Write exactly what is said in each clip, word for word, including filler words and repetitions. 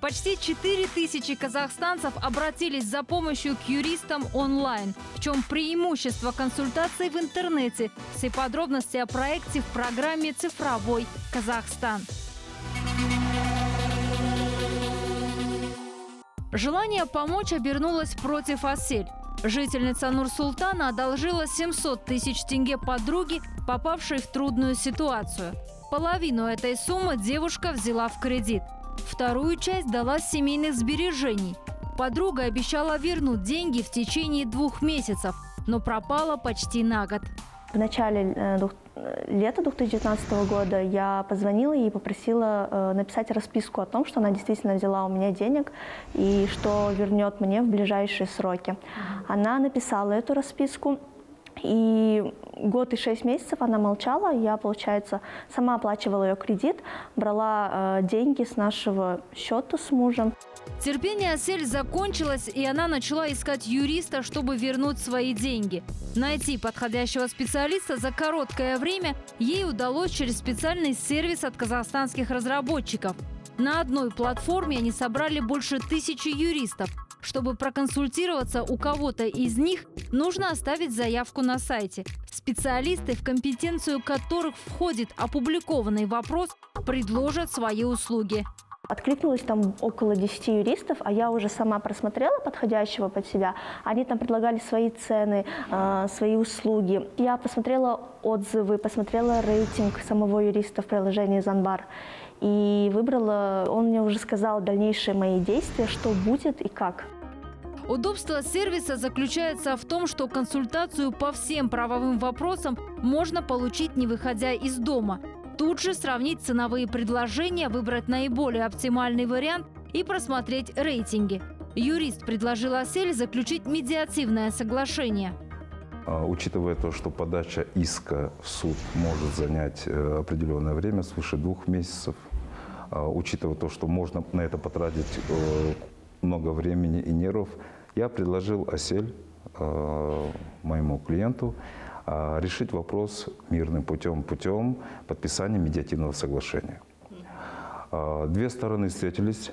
Почти четыре тысячи казахстанцев обратились за помощью к юристам онлайн. В чем преимущество консультаций в интернете? Все подробности о проекте в программе «Цифровой Казахстан». Желание помочь обернулось против Ассель. Жительница Нур-Султана одолжила семьсот тысяч тенге подруге, попавшей в трудную ситуацию. Половину этой суммы девушка взяла в кредит. Вторую часть дала с семейных сбережений. Подруга обещала вернуть деньги в течение двух месяцев, но пропала почти на год. В начале лета две тысячи девятнадцатого года я позвонила и попросила написать расписку о том, что она действительно взяла у меня денег и что вернет мне в ближайшие сроки. Она написала эту расписку. И год и шесть месяцев она молчала, я, получается, сама оплачивала ее кредит, брала э, деньги с нашего счета с мужем. Терпение Ассель закончилось, и она начала искать юриста, чтобы вернуть свои деньги. Найти подходящего специалиста за короткое время ей удалось через специальный сервис от казахстанских разработчиков. На одной платформе они собрали больше тысячи юристов. Чтобы проконсультироваться у кого-то из них, нужно оставить заявку на сайте. Специалисты, в компетенцию которых входит опубликованный вопрос, предложат свои услуги. Откликнулось там около десяти юристов, а я уже сама просмотрела подходящего под себя. Они там предлагали свои цены, э, свои услуги. Я посмотрела отзывы, посмотрела рейтинг самого юриста в приложении «Занзибар». И выбрала, он мне уже сказал дальнейшие мои действия, что будет и как. Удобство сервиса заключается в том, что консультацию по всем правовым вопросам можно получить, не выходя из дома. Тут же сравнить ценовые предложения, выбрать наиболее оптимальный вариант и просмотреть рейтинги. Юрист предложил Ассель заключить медиативное соглашение. Учитывая то, что подача иска в суд может занять определенное время, свыше двух месяцев, учитывая то, что можно на это потратить много времени и нервов, я предложил Ассель, моему клиенту, решить вопрос мирным путем, путем подписания медиативного соглашения. Две стороны встретились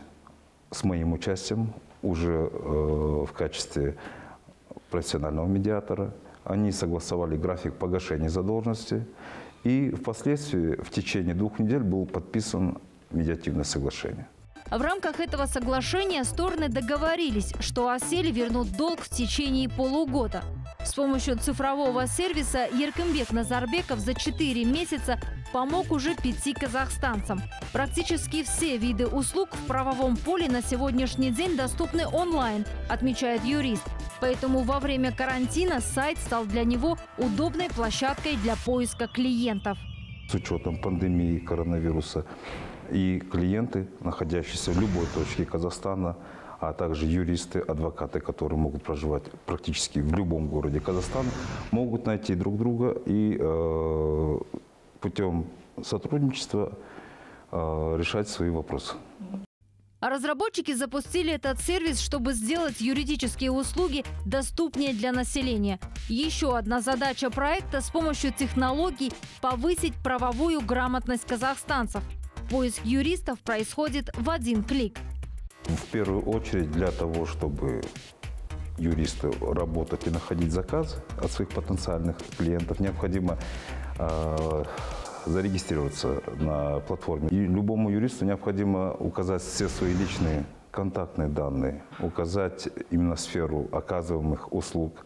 с моим участием уже в качестве профессионального медиатора. Они согласовали график погашения задолженности, и впоследствии в течение двух недель был подписан медиативное соглашение. В рамках этого соглашения стороны договорились, что Ассель вернут долг в течение полугода. С помощью цифрового сервиса Еркенбек Назарбеков за четыре месяца помог уже пяти казахстанцам. Практически все виды услуг в правовом поле на сегодняшний день доступны онлайн, отмечает юрист. Поэтому во время карантина сайт стал для него удобной площадкой для поиска клиентов. С учетом пандемии коронавируса и клиенты, находящиеся в любой точке Казахстана, а также юристы, адвокаты, которые могут проживать практически в любом городе Казахстана, могут найти друг друга и э, путем сотрудничества э, решать свои вопросы. А разработчики запустили этот сервис, чтобы сделать юридические услуги доступнее для населения. Еще одна задача проекта – с помощью технологий повысить правовую грамотность казахстанцев. Поиск юристов происходит в один клик. В первую очередь для того, чтобы юристы работать и находить заказ от своих потенциальных клиентов, необходимо э зарегистрироваться на платформе. И любому юристу необходимо указать все свои личные контактные данные, указать именно сферу оказываемых услуг.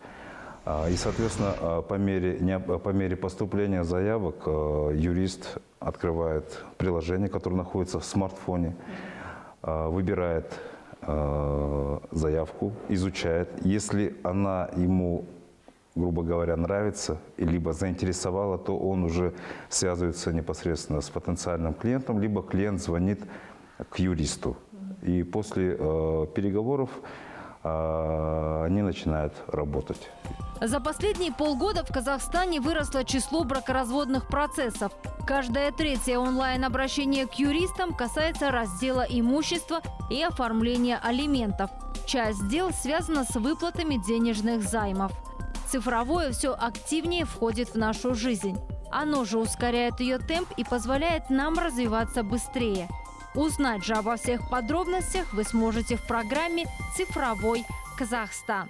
И, соответственно, по мере, по мере поступления заявок юрист открывает приложение, которое находится в смартфоне, выбирает заявку, изучает. Если она ему, грубо говоря, нравится, либо заинтересовала, то он уже связывается непосредственно с потенциальным клиентом, либо клиент звонит к юристу. И после э, переговоров э, они начинают работать. За последние полгода в Казахстане выросло число бракоразводных процессов. Каждое третье онлайн-обращение к юристам касается раздела имущества и оформления алиментов. Часть дел связана с выплатами денежных займов. Цифровое все активнее входит в нашу жизнь. Оно же ускоряет ее темп и позволяет нам развиваться быстрее. Узнать же обо всех подробностях вы сможете в программе «Цифровой Казахстан».